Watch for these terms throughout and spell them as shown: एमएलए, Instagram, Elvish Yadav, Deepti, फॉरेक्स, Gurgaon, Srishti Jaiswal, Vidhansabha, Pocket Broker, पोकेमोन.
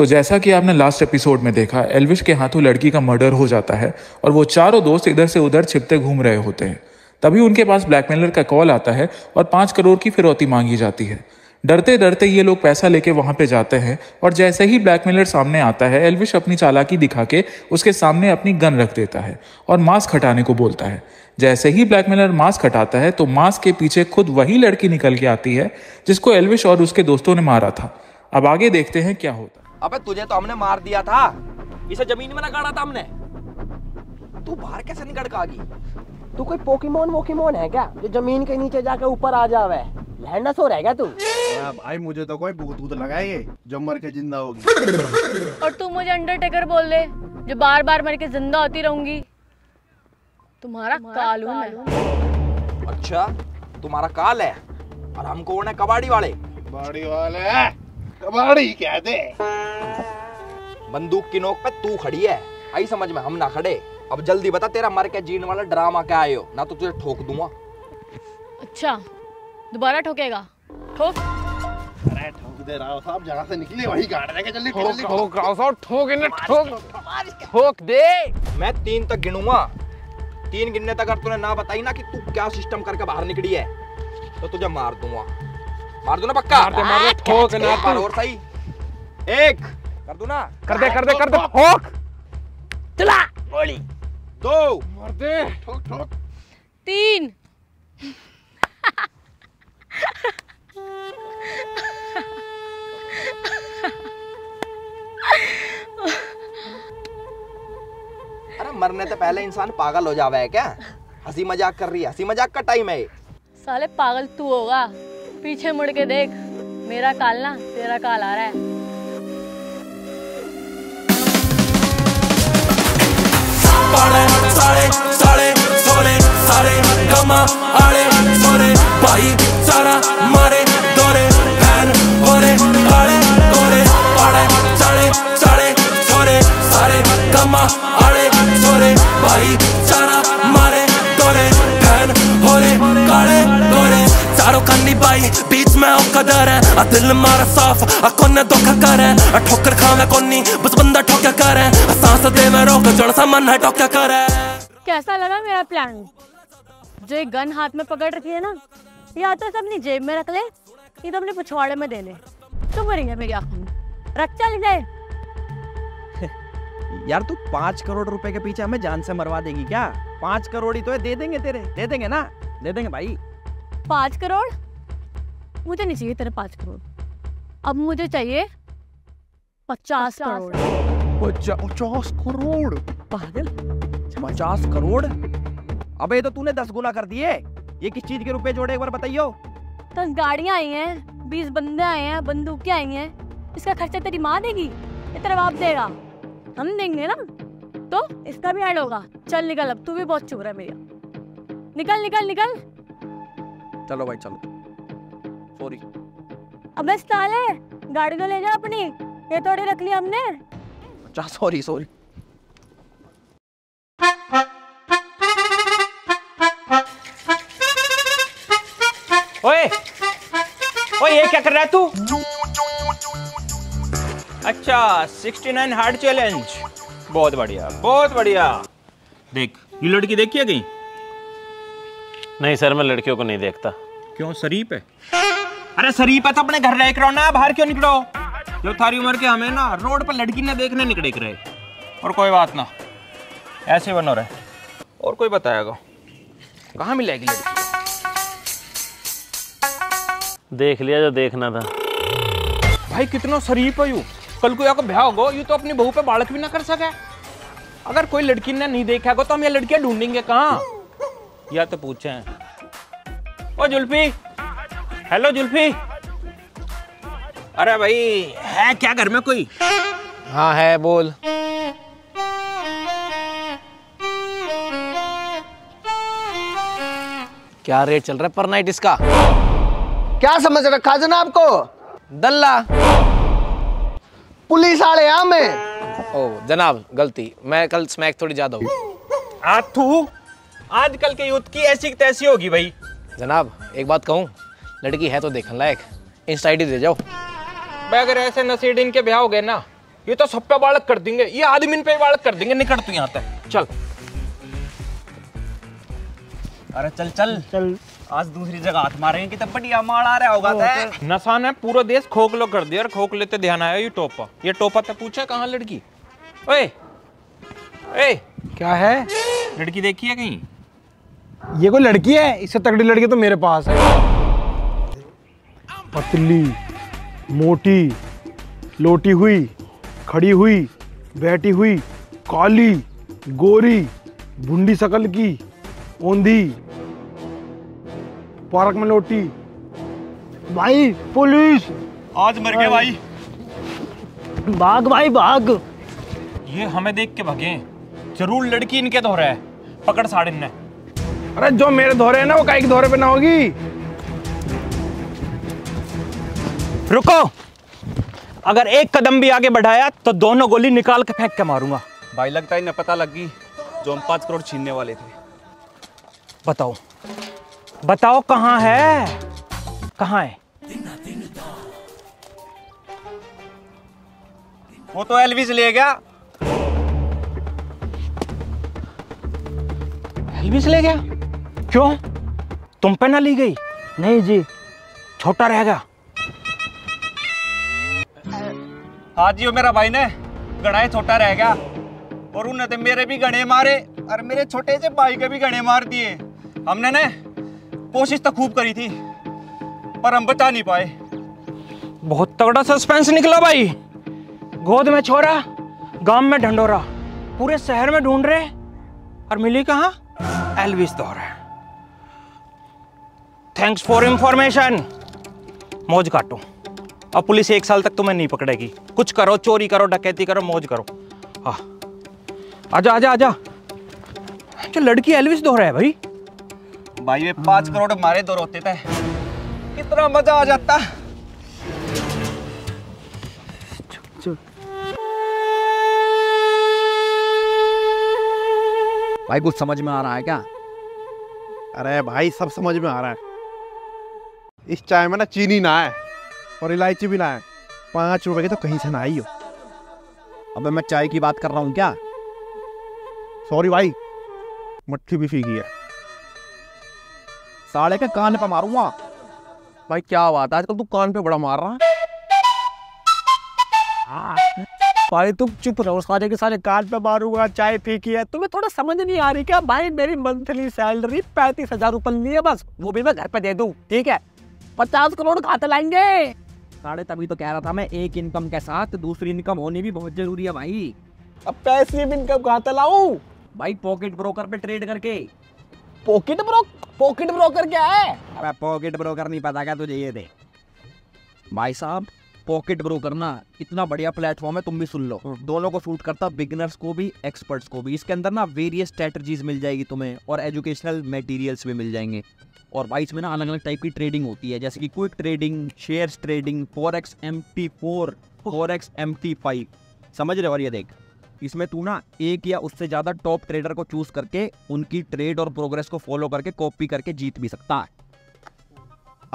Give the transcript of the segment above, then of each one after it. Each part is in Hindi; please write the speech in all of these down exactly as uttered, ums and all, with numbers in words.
तो जैसा कि आपने लास्ट एपिसोड में देखा, एल्विश के हाथों लड़की का मर्डर हो जाता है और वो चारों दोस्त इधर से उधर छिपते घूम रहे होते हैं। तभी उनके पास ब्लैकमेलर का कॉल आता है और पाँच करोड़ की फिरौती मांगी जाती है। डरते डरते ये लोग पैसा लेके वहाँ पे जाते हैं और जैसे ही ब्लैकमेलर सामने आता है, एल्विश अपनी चालाकी दिखा के उसके सामने अपनी गन रख देता है और मास्क हटाने को बोलता है। जैसे ही ब्लैकमेलर मास्क हटाता है तो मास्क के पीछे खुद वही लड़की निकल के आती है जिसको एल्विश और उसके दोस्तों ने मारा था। अब आगे देखते हैं क्या होता है। अबे तुझे तो हमने मार दिया था, इसे जमीन में लगा रहा था हमने। तू बाहर कैसे निकल के आ गई? तू कोई पोकेमोन वोकेमोन है क्या जो जमीन के नीचे जाके ऊपर आ जावे? लहंडा सो रहेगा तू। भाई मुझे तो कोई भूत भूत लगा है जो मर के जिंदा होगी। और तू मुझे अंडरटेकर बोल दे जो बार बार मर के जिंदा होती रहूंगी। तुम्हारा काल हूँ। अच्छा तुम्हारा काल है और हम कौन है? कबाड़ी वाले। कबाड़ी वाले कबाड़ी कहते। बंदूक की नोक पे तू खड़ी है, आई समझ में, हम ना खड़े। अब जल्दी बता तेरा मर के जीने वाला ड्रामा क्या आयो, ना तो तुझे ठोक दूंगा। अच्छा दोबारा ठोकेगा? ठोक। अरे ठोक दे राव साहब, जहाँ से निकले वही गाड़ देंगे। जल्दी ठोक ठोक राव साहब, ठोक इन्हें, ठोक ठोक दे। मैं तीन तक गिनूंगा। तीन गिनने तक अगर तूने ना बताई ना कि तू क्या सिस्टम करके बाहर निकली है तो तुझे मार दूंगा। मार दो ना पक्का? मार दे मार दे, ठोक ना तू। और सही एक कर दूं ना? कर दे कर दे कर दे, ठोक। चला गोली। दो मार दे, ठोक ठोक। तीन। अरे मरने से पहले इंसान पागल हो जावे है क्या? हंसी मजाक कर रही है? हंसी मजाक का टाइम है। साले पागल तू होगा, पीछे मुड़ के देख। मेरा काल ना तेरा काल आ रहा है। सारे सारे सारे सोरे सारे गमा आड़े सोरे भाई सारा मारे दोरे भैन होरे आड़े दोरे आड़े सारे सारे सोरे सारे गमा आड़े सोरे भाई सारा मारे दोरे भैन होरे काड़े दोरे चारों कन्नी बाई बीच में औकदार है। आ दिल मारा साफ आ कोने धोखा कर है। आ ठोकर खावे कोनी बस बंदा ठोका कर है। कैसा लगा मेरा प्लान? जो एक गन हाथ में पकड़ रखी है ना, या तो अपनी जेब में रख ले, ये तो अपने पिछवाड़े में दे ले। तो मरेंगे मेरी आंखों में। रख चल गए। यार तू पाँच करोड़ रुपए के पीछे हमें जान से मरवा देगी क्या? पाँच करोड़ ही तो है, दे देंगे तेरे, दे देंगे ना, दे देंगे भाई। पाँच करोड़ मुझे नहीं चाहिए तेरे पाँच करोड़। अब मुझे चाहिए पचास करोड़। पचास करोड़? पागल, पचास करोड़? अबे तो तूने दस गुना कर दिए। ये किस चीज के रुपए जोड़े एक बार बताइयो। दस गाड़ियाँ आई हैं, बीस बंदे आए हैं, बंदूकें आई हैं। इसका खर्चा तेरी माँ देगी, ये तेरा बाप देगा, हम देंगे ना, तो इसका भी ऐड होगा। चल निकल, अब तू भी बहुत चुभ रहा है मेरा। निकल निकल निकल। चलो भाई चलो। सॉरी। अबे साले गाड़ी तो ले जा अपनी, ये थोड़ी रख लिया हमने। Sorry sorry. ओए ओए ये क्या कर रहा है तू? अच्छा उनहत्तर हार्ड चैलेंज, बहुत बढ़िया बहुत बढ़िया। देख ये लड़की देखी है कहीं? नहीं सर, मैं लड़कियों को नहीं देखता। क्यों, शरीफ है? अरे शरीफ है तो अपने घर रह करो ना, बाहर क्यों निकलो? जो थारी उम्र के हमें ना रोड पर लड़की ना देखने निकले रहे। और कोई बात ना, ऐसे बनो रहे। और कोई बताएगा कहाँ मिलेगी लड़की? देख लिया जो देखना था। भाई कितना शरीफ है यूँ, कल को आकर ब्याह होगा यूँ तो अपनी बहू पे बालक भी ना कर सके। अगर कोई लड़की ने नहीं देखा होगा तो हम ये लड़कियाँ ढूंढेंगे कहाँ? या तो पूछे। ओ जुल्फी, हेलो जुल्फी। अरे भाई है क्या घर में कोई? हाँ है, बोल। क्या रेट चल रहा है पर नाइट इसका? क्या समझ रखा है जनाब को? दल्ला पुलिस आड़े यहाँ में। ओ जनाब गलती, मैं कल स्मैक थोड़ी ज्यादा हुई। आथू आजकल के यूथ की ऐसी तैसी होगी भाई। जनाब एक बात कहूँ, लड़की है तो देखने लायक, इंस्टा आई डी दे जाओ। अगर ऐसे नसीडीन के ब्याह हो गए ना ये तो सब पे बालक कर देंगे, ये आदमी पे बालक कर देंगे। निकल तू यहाँ तक, चल। अरे चल चल चल, आज दूसरी जगह हाथ मारेंगे कि तब बढ़िया मार आ रहा होगा। नशान है पूरा देश, खोखलो कर दिया। खोखले ते ध्यान आया ये टोपा, ये टोपा तो पूछा कहाँ लड़की। ओए ए क्या है, लड़की देखी है कहीं? ये कोई लड़की है? इससे तगड़ी लड़की तो मेरे पास है। पतली मोटी, लोटी हुई, खड़ी हुई, बैठी हुई, काली, गोरी, भुंडी शकल की, ओंधी, पार्क में लोटी। भाई पुलिस, आज मर गए भाई, भाग भाई भाग। ये हमें देख के भागे, जरूर लड़की इनके धोरे है, पकड़ साड़िन ने। अरे जो मेरे धोरे है ना वो काहे के धोरे पे ना होगी। रुको, अगर एक कदम भी आगे बढ़ाया तो दोनों गोली निकाल के फेंक के मारूंगा। भाई लगता है इन्हें पता लग गई जो हम पाँच करोड़ छीनने वाले थे। बताओ बताओ कहाँ है, कहाँ है? वो तो एल्विश ले गया, एल्विश ले गया। क्यों, तुम पे ना ली गई? नहीं जी, छोटा रहेगा। हाँ जी, वो मेरा भाई ने गड़ाए छोटा रह गया और उन्होंने मेरे भी गड़े मारे और मेरे छोटे से भाई के भी गड़े मार दिए। हमने ने कोशिश तो खूब करी थी पर हम बचा नहीं पाए। बहुत तगड़ा सस्पेंस निकला भाई। गोद में छोरा, गांव में ढंडोरा, पूरे शहर में ढूंढ रहे और मिली कहाँ? एल्विश दौर है। Thanks for information. मौज काटो, अब पुलिस एक साल तक तुम्हें नहीं पकड़ेगी। कुछ करो, चोरी करो, डकैती करो, मौज करो। हाँ आजा आजा आजा। जो लड़की एल्विश दौर है भाई, भाई ये पाँच करोड़ मारे दो रोते थे, कितना मजा आ जाता। चुप चुप। भाई कुछ समझ में आ रहा है क्या? अरे भाई सब समझ में आ रहा है। इस चाय में ना चीनी ना है और इलायची भी ना है। पाँच रुपए की तो कहीं से ना आई हो। अबे मैं चाय की बात कर रहा हूँ क्या? सॉरी भाई, मट्ठी भी फीकी है। साले के कान पे मारूंगा। भाई क्या बात है, आजकल तू कान पे बड़ा मार रहा है। भाई तुम चुप रहो, सारे के सारे कान पे मारूंगा। चाय पी की है, तुम्हें थोड़ा समझ नहीं आ रही क्या? भाई मेरी मंथली सैलरी पैंतीस हजार रूपये है बस, वो भी मैं घर पे दे दूं, ठीक है? पचास करोड़ खाते लाएंगे साढ़े। तभी तो कह रहा था मैं, एक इनकम के साथ दूसरी इनकम होनी भी बहुत जरूरी है भाई। अब पैसे भी इनकम खाते लाऊ भाई, पॉकेट ब्रोकर पे ट्रेड करके। Pocket broker? पॉकेट ब्रोकर क्या है? अरे पॉकेट ब्रोकर नहीं पता क्या तुझे? ये दे भाई साहब, पॉकेट ब्रोकर ना इतना बढ़िया प्लेटफॉर्म है, तुम भी सुन लो। दोनों को सूट करता, बिगिनर्स को भी एक्सपर्ट्स को भी। इसके अंदर ना वेरियस स्ट्रेटजीज मिल जाएगी तुम्हें और एजुकेशनल मटेरियल्स भी मिल जाएंगे। और भाई इसमें ना अलग अलग टाइप की ट्रेडिंग होती है, जैसे कि quick trading, shares trading, फॉरेक्स M T four, फॉरेक्स M T five, समझ रहे हो? और ये देख, इसमें तू ना एक या उससे ज्यादा टॉप ट्रेडर को चूज करके उनकी ट्रेड और प्रोग्रेस को फॉलो करके कॉपी करके जीत भी सकता है।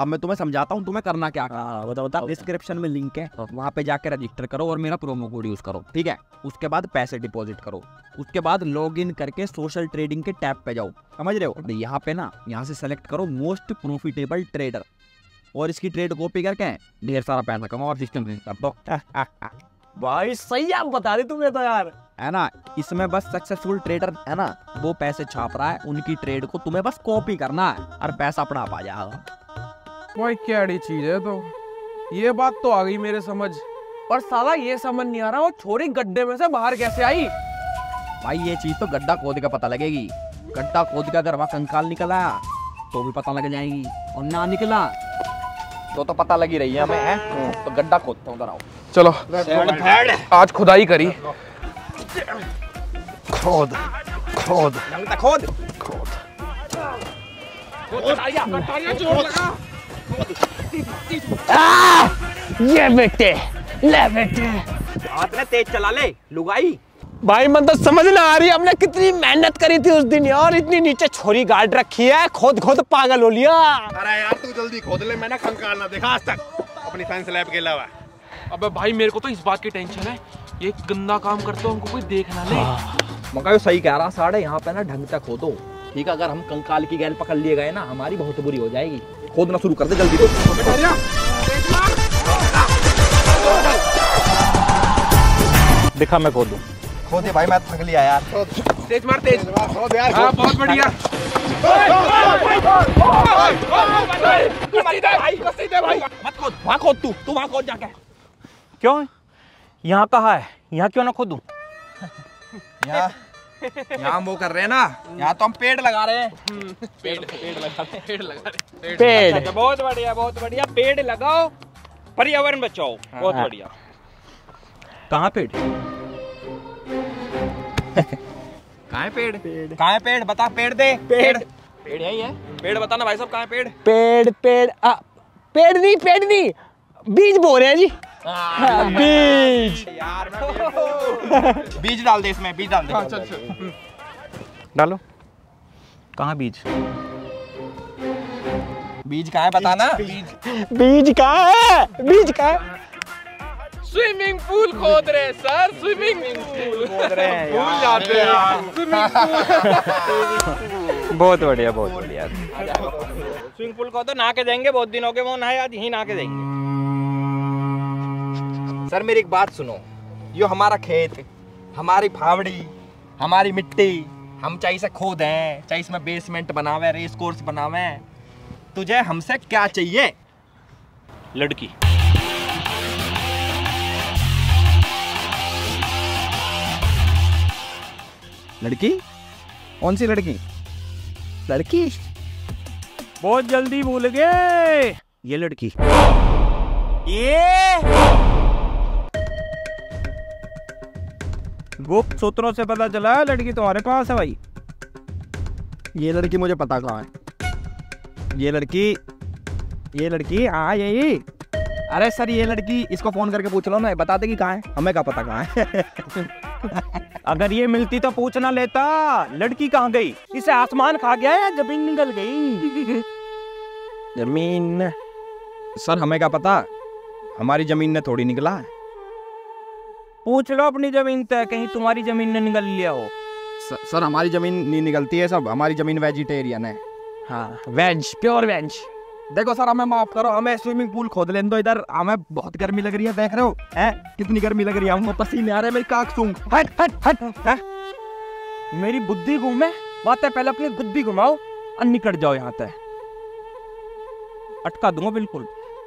अब मैं तुम्हें समझाता हूँ तुम्हें करना क्या। बता बता। डिस्क्रिप्शन में लिंक है, वहाँ पे जाकर रजिस्टर करो और मेरा प्रोमो कोड यूज करो, ठीक है? उसके बाद पैसे डिपॉजिट करो, उसके बाद लॉग इन करके सोशल ट्रेडिंग के टैब पे जाओ, समझ रहे हो? यहाँ पे ना, यहाँ से सेलेक्ट करो मोस्ट प्रोफिटेबल ट्रेडर और इसकी ट्रेड कॉपी करके ढेर सारा पैसा कमाओ और सिस्टम कर दो। भाई सही आप बता रहे तुमने तो यार, है ना? इसमें बस सक्सेसफुल ट्रेडर है ना, वो पैसे छाप रहा है, उनकी ट्रेड को तुम्हें बस कॉपी करना है और पैसा अपना पा जाएगा। भाई क्या अड़ी चीज है तो, ये बात तो आ गई मेरे समझ, पर साला ये समझ नहीं आ रहा वो छोरी गड्ढे में से बाहर कैसे आई। भाई ये चीज तो गड्ढा खोद का पता लगेगी। गड्ढा खोद का अगर वहाँ कंकाल निकला तो भी पता लग जाएगी, और ना निकला तो तो पता लगी रही है हमें, है? तो गड्ढा खोदता हूँ, उधर आओ। चलो आज खुदाई करी, खोद खोद खोद खोद। ये बेटे ले बेटे, आपने तेज चला ले लुगाई। भाई मन तो समझ ना आ रही हमने कितनी मेहनत करी थी उस दिन यार, इतनी नीचे छोरी गाड़ रखी है, खोद खोद पागल हो लिया। अरे यार तू जल्दी खोद ले, मैंने कंकाल ना देखा आज तक अपनी साइंस लैब के अलावा। अबे भाई मेरे को तो इस बात की टेंशन है ये गंदा काम करते हो, हमको कोई देखना नहीं। मगर सही कह रहा साढ़े, यहाँ पे ना ढंग तक हो तो ठीक है, अगर हम कंकाल की गैल पकड़ लिए गए ना हमारी बहुत बुरी हो जाएगी। खोदना शुरू कर दे जल्दी को। दिखा मैं खोदूं। खोदे भाई, मैं थक लिया यार। तेज मार तेज। हाँ बहुत बढ़िया। मत खोद, वहाँ खोद तू, तू वहाँ खोद जाके। क्यों यहाँ कहा है, यहाँ क्यों ना खोदूं? यहाँ यहाँ वो कर रहे हैं ना, यहाँ तो हम पेड़ लगा रहे हैं। पेड़ पेड़ लगा रहे हैं, पेड़ लगा रहे हैं। पेड़ बहुत बढ़िया, बहुत बढ़िया। पेड़ लगाओ, पर्यावरण बचाओ, बहुत बढ़िया। कहाँ पेड़? कहाँ है पेड़? कहाँ है पेड़? बता, पेड़ दे। पेड़ पेड़ है ही है, पेड़ बताना भाई साहब, कहाँ है पेड़? पेड़ पेड़ आ पेड़ नहीं, पेड़ नहीं, बीज बो रहे हैं जी। हाँ, बीज यार, मैं बीज डाल दे इसमें, बीज डाल दे। चल चल डालो। कहाँ बीज? बीज कहाँ है बताना? बीज बीज कहाँ है? बीज कहाँ है? स्विमिंग पूल खोद रहे सर, स्विमिंग पूल खोद रहे हैं। भूल जाते हैं स्विमिंग पूल। बहुत बढ़िया, बहुत बढ़िया। स्विमिंग पूल को तो नहा के जाएंगे, बहुत दिनों के वो नहाए, आज यही नहा के जाएंगे। सर मेरी एक बात सुनो, यो हमारा खेत, हमारी फावड़ी, हमारी मिट्टी, हम चाहे इसे खोद हैं, चाहे इसमें बेसमेंट बनावे, रेस कोर्स बनावे, तुझे हमसे क्या चाहिए? लड़की। लड़की? कौन सी लड़की? लड़की बहुत जल्दी भूल गए, ये लड़की, ये गुप्त सूत्रों से पता चला है लड़की तुम्हारे पास है भाई। ये लड़की मुझे पता कहाँ है, ये लड़की, ये लड़की, हाँ यही। अरे सर ये लड़की, इसको फोन करके पूछ लो ना, बता दे कि कहाँ है, हमें क्या पता कहाँ है। अगर ये मिलती तो पूछना लेता, लड़की कहाँ गई, इसे आसमान खा गया या जमीन निकल गई? जमीन सर हमें क्या पता, हमारी जमीन ने थोड़ी निकला। पूछ लो अपनी जमीन तय, कहीं तुम्हारी जमीन ने निगल लिया हो। सर, सर हमारी जमीन नहीं निगलती है सब, हमारी जमीन वेजिटेरियन है। हाँ वेज, प्योर वेज। देखो सर हमें माफ करो, हमें स्विमिंग पूल खोद लेने दो इधर, हमें बहुत गर्मी लग रही है, देख रहे हो हैं कितनी गर्मी लग रही है, हमको पसीने आ रहे हैं, मेरी काक सूंघ। हट हट हट, है? मेरी बुद्धि घूमे, बात है पहले अपनी बुद्धि घुमाओ और निकट जाओ यहाँ तय, अटका दूंगा बिल्कुल।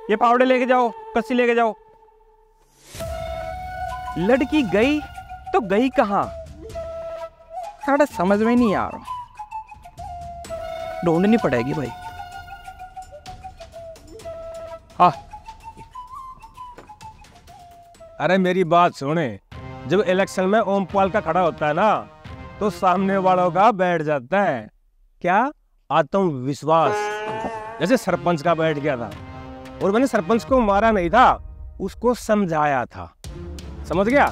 ये पावड़े लेके जाओ, कस्सी लेके जाओ। लड़की गई तो गई कहाँ, साढ़े समझ में नहीं आ रहा, ढूंढनी पड़ेगी भाई। हाँ अरे मेरी बात सुने, जब इलेक्शन में ओमपाल का खड़ा होता है ना तो सामने वालों का बैठ जाता है क्या, आत्मविश्वास। जैसे सरपंच का बैठ गया था, और मैंने सरपंच को मारा नहीं था, उसको समझाया था, समझ गया?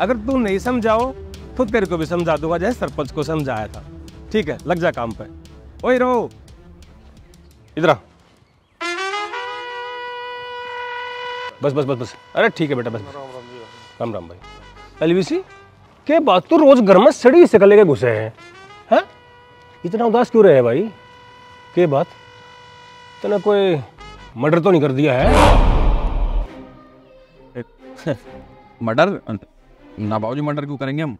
अगर तू नहीं समझाओ तो तेरे को भी समझा दूंगा, जैसे सरपंच को समझाया था। ठीक है लग जा काम पे। ओए रो इधर, बस बस बस बस। अरे ठीक है बेटा, बस, बस। राम राम भाई। एलवीसी के बात तो रोज गर्मा सड़ी से लेके घुसे हैं, हैं? इतना उदास क्यों रहे हैं भाई? के बात इतना कोई मर्डर तो नहीं कर दिया है? मर्डर ना बाबूजी, मर्डर क्यों करेंगे हम?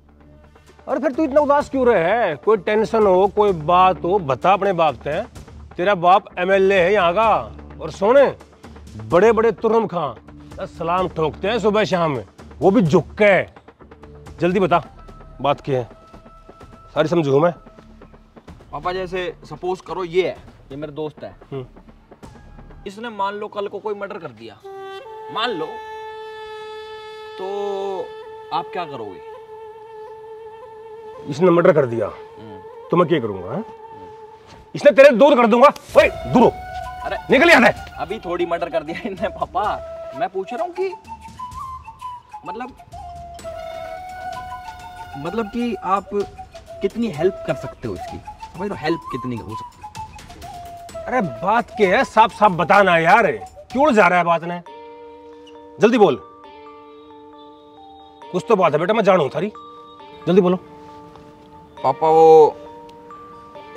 अरे फिर तू इतना उदास क्यों रहे है? कोई टेंशन हो, कोई बात हो, बता अपने बाप से। तेरा बाप एमएलए है यहाँ का, और सोने बड़े बड़े तुर्रम खां सलाम ठोकते हैं सुबह शाम में, वो भी झुक के। जल्दी बता बात क्या है, सारी समझू मैं। पापा जैसे सपोज करो ये है, ये मेरा दोस्त है, इसने मान लो कल को कोई मर्डर कर दिया, मान लो, तो आप क्या करोगे? इसने मर्डर कर दिया तो मैं क्या करूंगा? है? इसने तेरे दूर कर दूंगा। ओए दूर हो, अरे निकल यार। अभी थोड़ी मर्डर कर दिया इनने पापा, मैं पूछ रहा हूं कि मतलब मतलब कि आप कितनी हेल्प कर सकते हो इसकी, समझ लो, हेल्प कितनी हो सकती है? अरे बात क्या है, साफ साफ बताना यार, क्यों जा रहा है बात ने, जल्दी बोल। कुछ तो बात है बेटा, मैं जानू थारी, जल्दी बोलो। पापा वो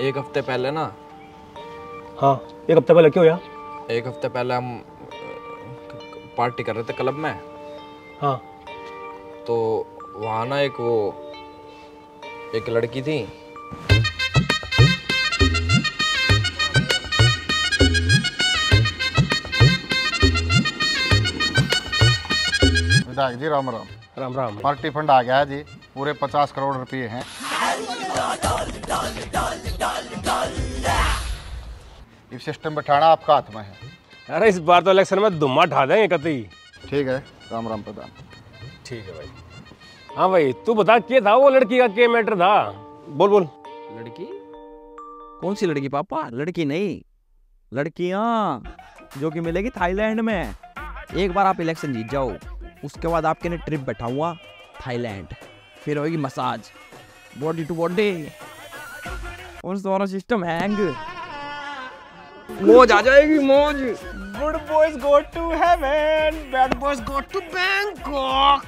एक हफ्ते पहले ना। हाँ एक हफ्ते पहले क्यों यार? एक हफ्ते पहले हम पार्टी कर रहे थे क्लब में। हाँ तो वहाँ ना एक वो एक लड़की थी। विधायक जी राम राम। राम राम। पार्टी फंड आ गया जी, पूरे पचास करोड़ रुपए हैं। इस सिस्टम बैठाना आपका हाथ में है। अरे इस बार तो इलेक्शन में धुआं ढा देंगे कतई। ठीक है राम राम प्रधान। ठीक है भाई। हाँ भाई तू बता क्या था वो लड़की का क्या मैटर था? बोल बोल। लड़की? कौन सी लड़की पापा? लड़की नहीं, लड़कियाँ जो कि मिलेगी थाईलैंड में। एक बार आप इलेक्शन जीत जाओ उसके बाद आपके लिए ट्रिप बैठाऊंगा थाईलैंड, फिर होगी मसाज बॉडी टू बॉडी। उन दोनों सिस्टम हैंग, मौज आ जाएगी मौज। Good boys go to heaven, bad boys go to Bangkok.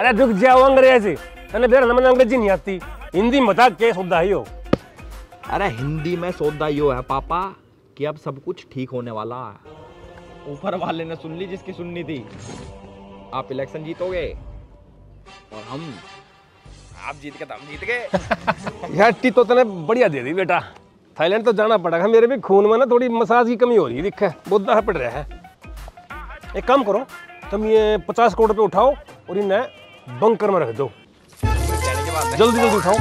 अरे रुक जाओ अंग्रेजी, अरे बेर हमें अंग्रेजी नहीं आती, हिंदी बता के सौदाई हो। अरे हिंदी में सौदाई हो है पापा कि अब सब कुछ ठीक होने वाला है। ऊपर वाले ने सुन ली जिसकी सुननी थी। आप इलेक्शन जीतोगे और हम, आप जीत के तो हम जीत गए। यार टी तो तूने बढ़िया दे दी बेटा, थाईलैंड तो जाना पड़ेगा। मेरे भी खून में ना थोड़ी मसाज की कमी हो रही है, दिखा बहुत दाह पड़ रहा है। एक काम करो तुम ये पचास करोड़ रुपये उठाओ और इन्हें बंकर में रख दो, जल्दी जल्दी उठाओ।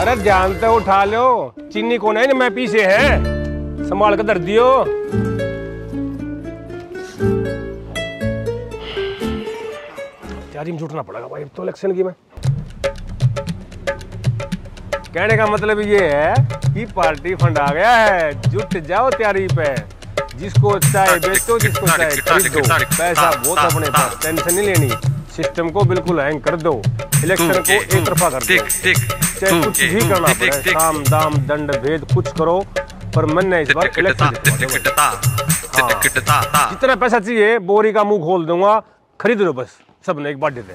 अरे जानते हो उठा लो, चीनी कौन है, मैं पीछे है, संभाल के धर दियो। तैयारी में जुटना पड़ेगा भाई तो इलेक्शन की। मैं कहने का मतलब ये है कि पार्टी फंड आ गया है, जुट जाओ तैयारी पे, जिसको चाहे बेचो जिसको चाहे खरीदो, पैसा बहुत अपने पास, टेंशन नहीं लेनी। सिस्टम को बिल्कुल हैंग कर दो, इलेक्शन को एक तरफा कर दो, चाहे कुछ भी करना पड़े, काम दाम दंड भेद कुछ करो, पर मन ने इस बार इलेक्शन जितवा दूंगा। जितना पैसा चाहिए बोरी का मुंह खोल दूंगा, खरीद लो बस, सबने एक बार दे दे।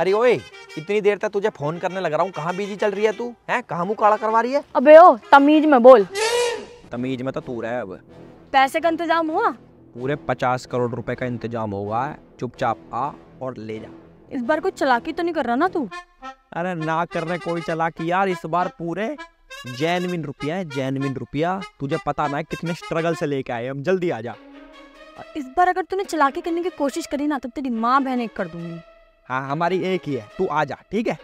अरे ओए इतनी देर तक तुझे फोन करने लग रहा हूँ, कहाँ बिजी चल रही है तू? हैं कहाँ मुँह काला करवा रही है? अबे ओ तमीज में बोल। तमीज में तो तू रहा है। अब पैसे का इंतजाम हुआ? पूरे पचास करोड़ रुपए का इंतजाम होगा, चुपचाप आ और ले जा। इस बार कोई चालाकी तो नहीं कर रहा ना तू? अरे ना कर रहे कोई चालाकी यार, इस बार पूरे जेन्युइन रुपया है, जेन्युइन रुपया। तुझे पता ना कितने स्ट्रगल से लेके आए हम, जल्दी आ जा। इस बार अगर तूने चालाकी करने की कोशिश करी ना तब तेरी माँ बहन एक कर दूंगी। हाँ हमारी एक ही है, तू आ जा ठीक है,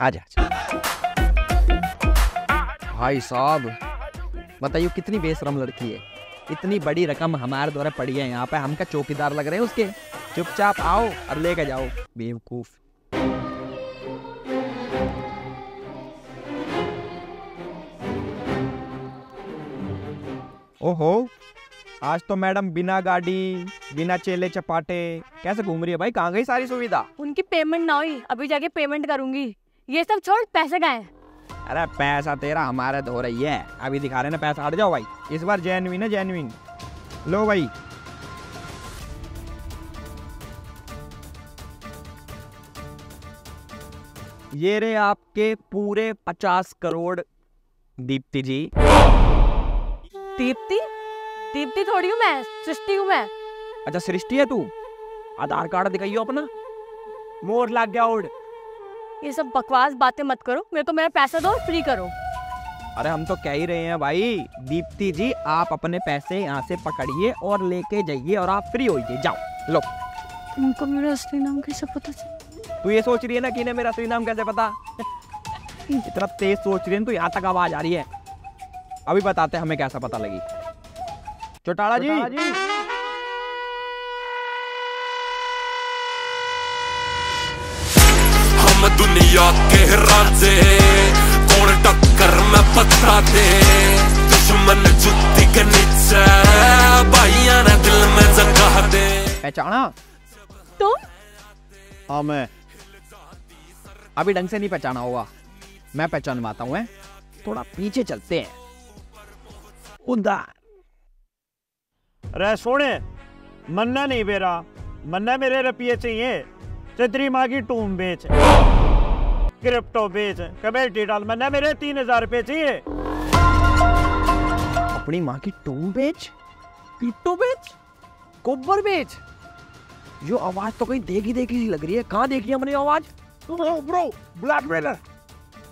आ जा। भाई साहब बताइए कितनी बेशरम लड़की है, इतनी बड़ी रकम हमारे द्वारा पड़ी है यहाँ पे, हम का चौकीदार लग रहे हैं उसके। चुपचाप आओ और लेकर जाओ। बेवकूफ। ओहो आज तो मैडम बिना गाड़ी बिना चेले चपाटे कैसे घूम रही है भाई, कहाँ गई सारी सुविधा? उनकी पेमेंट ना हुई, अभी जाके पेमेंट करूंगी। ये सब छोड़ पैसे कहाँ हैं? अरे पैसा तेरा हमारे धो रही है, अभी दिखा रहे ना पैसा, हट जाओ भाई। इस बार जेन्युइन है जेन्युइन। लो भाई ये रे आपके पूरे पचास करोड़। दीप्ति जी। दीप्ति? दीप्ति थोड़ी हूँ मैं, सृष्टि हूँ मैं। अच्छा सृष्टि है तू? आधार कार्ड दिखाइयो अपना। मोर लग गया ओड। ये सब बकवास बातें मत करो, मेरे को मेरा पैसा दो, फ्री करो। अरे हम तो कह ही रहे हैं भाई, दीप्ति जी आप अपने पैसे यहाँ से पकड़िए और लेके जाइए और आप फ्री होइए, जाओ लो। उनको मेरा असली नाम कैसे पता चला? तू ये सोच रही है ना कि इन्हें मेरा असली नाम कैसे पता? इतना तेज सोच रही है तो यहाँ तक आवाज आ रही है। अभी बताते हैं हमें कैसा पता लगी। चौटाला जी, चौटाला जी। हम दुनिया के राजे कौन टक्कर में पत्ता दे, दुश्मन जुत्ती के नीचे भाइया ने दिल में जगह दे। पहचाना तुम? हाँ मैं। अभी ढंग से नहीं पहचाना होगा, मैं पहचानवाता हूँ। थोड़ा पीछे चलते हैं। उदार अरे सोने मन्ना नहीं बेरा, मन्ना मेरे रुपये चाहिए। तेरी माँ की टूम बेच, क्रिप्टो बेच, कमेटी डाल, मन्ना मेरे तीन हजार रुपये चाहिए। अपनी माँ की टूम बेच, क्रिप्टो बेच, कोबर बेच। जो आवाज तो कहीं देखी देखी सी लग रही है। कहाँ देखी है मैंने आवाज? Bro bro blackmailer.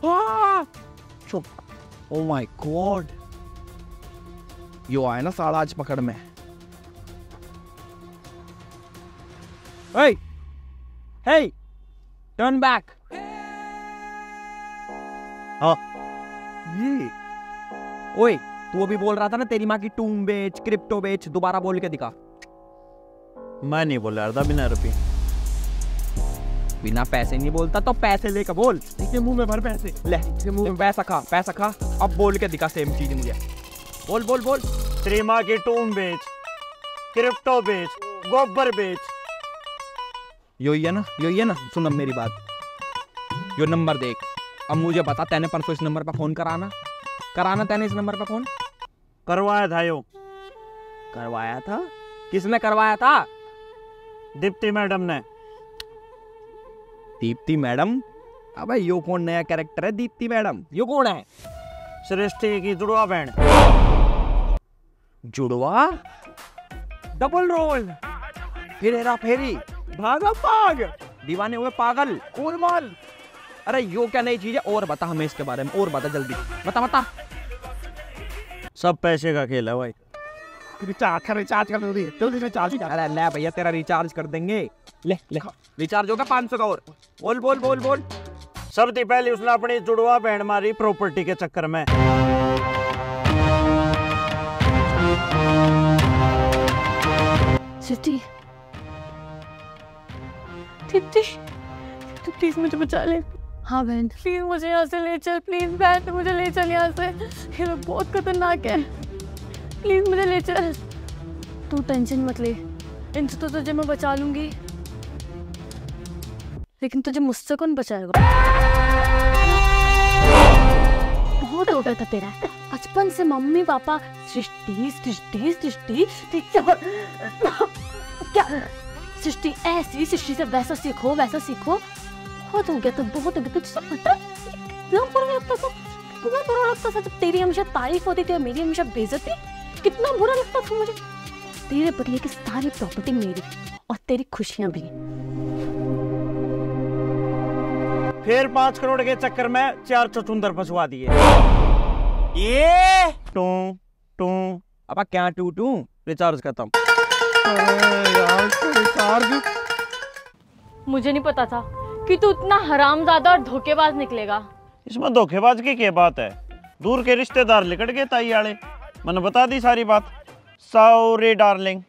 हाँ चुप। ओ माय गॉड, यो आया ना साला आज पकड़ में। Hey, hey, turn back. हाँ ये, ओए तू अभी बोल रहा था ना तेरी माँ की टूम बेच, क्रिप्टो बेच। दोबारा बोल के दिखा। मैं नहीं बोल रहा था बिना रुपये, बिना पैसे नहीं बोलता। तो पैसे लेकर बोल। इसके मुंह में भर पैसे ले, इसके मुंह में पैसा खा, पैसा खा। अब बोल के दिखा सेम चीज मुझे। बोल बोल बोल। त्रिमा की टूम बेच, क्रिप्टो बेच, गोबर बेच। यो ही है ना, यो ही है ना। सुन अब मेरी बात, यो नंबर देख। अब मुझे बता, तैने परसों इस नंबर पर फोन कराना कराना तैने इस नंबर पर फोन करवाया था? यो करवाया था? किसने करवाया था? दीप्ति मैडम ने। दीप्ति मैडम? अबे यो कौन नया कैरेक्टर है दीप्ति मैडम? यो कौन है? सृष्टि की जुड़वा बहन। जुड़वा? डबल रोल, फिर हेरा फेरी, भागा भाग, दीवाने हुए पागल, गोलमाल। अरे यो क्या नई चीज है? और बता हमें इसके बारे में, और बता जल्दी, बता बता। सब पैसे का खेल है भाई। रिचार्ज कर, रिचार्ज कर जल्दी जल्दी, रिचार्ज कर। अरे ले भैया तेरा रिचार्ज कर देंगे। ले ले रिचार्ज होगा पाँच सौ का। और बोल बोल बोल बोल। सबसे पहले उसने अपनी जुड़वा बहन मारी प्रॉपर्टी के चक्कर में। दीप्ति, दीप्ति, तू प्लीज मुझे बचा ले। हाँ बहन, प्लीज मुझे यहाँ से ले चल। प्लीज बहन मुझे ले चल यहाँ से, ये लोग बहुत खतरनाक है। प्लीज मुझे ले चल। तू टेंशन मत ले, इनसे तो तुझे मैं बचा लूंगी, लेकिन तुझे मुझसे कौन बचाएगा? बहुत डर था तेरा बचपन से। मम्मी पापा सृष्टि सृष्टि सृष्टि क्या सृष्टि ऐसी, सृष्टि से वैसा सीखो, वैसा सीखो। बहुत हो गया तो बहुत हो गया। तुझे सब पता कितना बुरा लगता था जब तेरी हमेशा तारीफ होती थी और मेरी हमेशा बेइज्जती। कितना बुरा लगता था मुझे। तेरे बदले की सारी प्रॉपर्टी मेरी, और तेरी खुशियां भी। फिर पाँच करोड़ के चक्कर में चार चुंदर फंसवा दिए। ये टू टू अब क्या टू टू रिचार्ज खत्म। मुझे नहीं पता था कि तू इतना हरामजादा और धोखेबाज निकलेगा। इसमें धोखेबाज की क्या बात है? दूर के रिश्तेदार लिकड़ गए ताई आड़े, मैंने बता दी सारी बात। Sorry darling.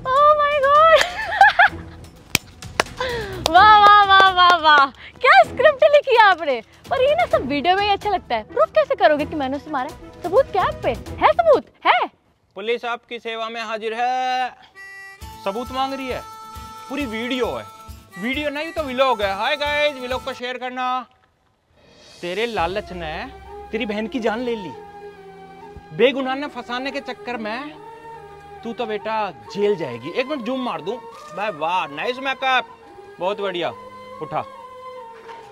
Oh my God! वाह वाह वाह वाह वाह, क्या स्क्रिप्ट लिखी है आपने। पर ये ना सब वीडियो में ही अच्छा लगता है। प्रूफ कैसे करोगे कि मैंने उसे मारा? सबूत क्या आप पे है? सबूत है? पुलिस आपकी सेवा में हाजिर है। सबूत मांग रही है, पूरी वीडियो है। वीडियो नहीं तो व्लॉग है। हाय गाइस, व्लॉग को शेयर करना। तेरे लालच ने तेरी बहन की जान ले ली। बेगुनाह ने फंसाने के चक्कर में तू तो बेटा जेल जाएगी। एक मिनट जूम मार दूं। भाई वाह, नाइस मेकअप, बहुत बढ़िया। उठा,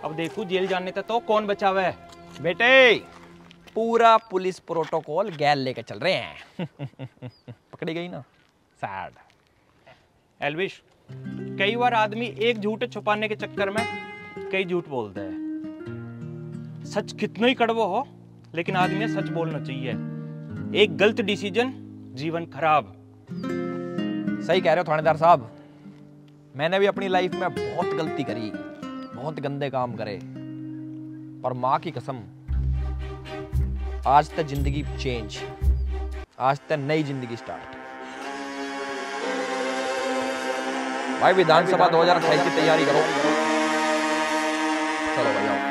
अब देखू जेल जाने तक तो कौन बचा हुआ है। बेटे पूरा पुलिस प्रोटोकॉल गैल लेकर चल रहे हैं। पकड़ी गई ना, सैड। एल्विश, कई बार आदमी एक झूठ छुपाने के चक्कर में कई झूठ बोलता है। सच कितना ही कड़वा हो लेकिन आदमी सच बोलना चाहिए। एक गलत डिसीजन जीवन खराब। सही कह रहे हो थानेदार साहब, मैंने भी अपनी लाइफ में बहुत गलती करी, बहुत गंदे काम करे, पर माँ की कसम आज तक जिंदगी चेंज, आज तक नई जिंदगी स्टार्ट। भाई विधानसभा दो हज़ार अट्ठाईस की तैयारी करो। चलो भाई आओ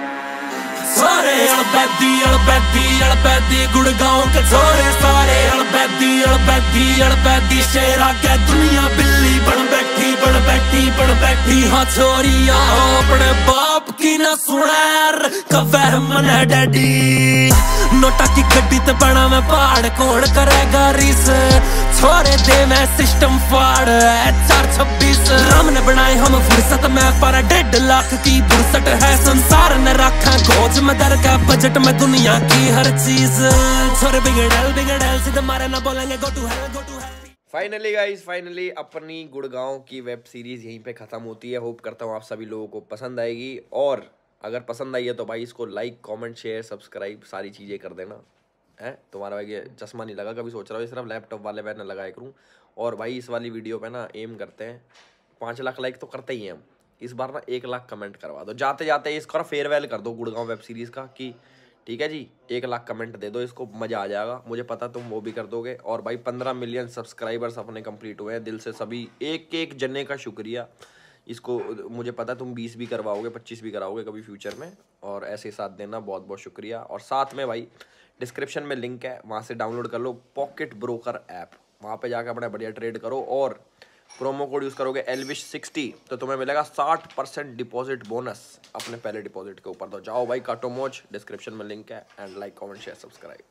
सारे अलबैदी अलबैदी अलबैदी गुड़गांव के सारे सारे अलबैदी अलबैदी अलबैदी शेरा के दुनिया बिल्ली बन बैठी बन बैठी बन बैठी। हाँ छोरिया हो अपने बाप की ना सुनर का वहमन है डैडी। नोटा की खड्डी तो बना मैं पहाड़, कौन करेगा रिस, छोरे दे मैं सिस्टम फाड़। चार छब्बीस राम ने बनाए हम फुर्सत में, पर डेढ़ लाख की फुर्सत है संसार न रखा गोज में दर का बजट में दुनिया की हर चीज। छोरे बिगड़ेल बिगड़ेल सीधे मारे ना बोलेंगे go to hell go to hell. Finally guys finally अपनी गुड़गांव की वेब सीरीज यहीं पे खत्म होती है। होप करता हूँ आप सभी लोगों को पसंद आएगी, और अगर पसंद आई है तो भाई इसको लाइक कमेंट शेयर सब्सक्राइब सारी चीज़ें कर देना है। तुम्हारा भाई ये चश्मा नहीं लगा, कभी सोच रहा हूँ सिर्फ लैपटॉप वाले पे ना लगाया करूँ। और भाई इस वाली वीडियो पे ना एम करते हैं पाँच लाख लाइक तो करते ही हैं हम, इस बार ना एक लाख कमेंट करवा दो। जाते जाते इसको फेयरवेल कर दो गुड़गांव वेब सीरीज़ का कि ठीक है जी एक लाख कमेंट दे दो, इसको मज़ा आ जाएगा। मुझे पता तुम वो भी कर दोगे। और भाई पंद्रह मिलियन सब्सक्राइबर्स अपने कंप्लीट हुए हैं, दिल से सभी एक एक जने का शुक्रिया। इसको मुझे पता तुम बीस भी करवाओगे पच्चीस भी कराओगे कभी फ्यूचर में, और ऐसे साथ देना बहुत बहुत शुक्रिया। और साथ में भाई डिस्क्रिप्शन में लिंक है, वहाँ से डाउनलोड कर लो पॉकेट ब्रोकर ऐप, वहाँ पे जाकर अपना बढ़िया ट्रेड करो। और प्रोमो कोड यूज़ करोगे एल्विश सिक्सटी तो तुम्हें मिलेगा साठ परसेंट डिपॉजिट बोनस अपने पहले डिपॉजिट के ऊपर। तो जाओ भाई काटो मोच, डिस्क्रिप्शन में लिंक है। And like comment share subscribe.